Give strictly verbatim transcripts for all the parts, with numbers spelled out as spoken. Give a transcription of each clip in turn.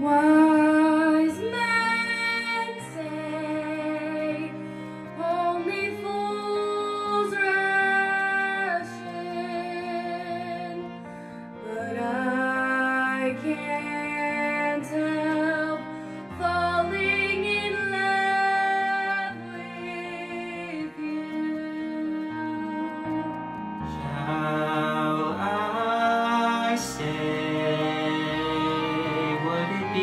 Wise men say only fools ration, but I can't help falling in love with you. Shall I say? Be a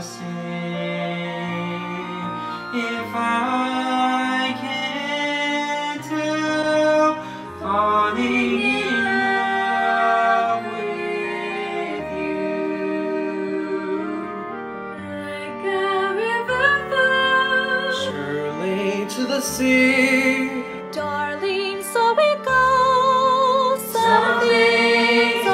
sin if I can't help falling in love with you? Like a river flows surely to the sea, darling, so it goes. Something like a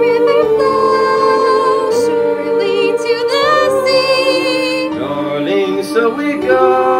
river flows surely to the sea, darling, so we go.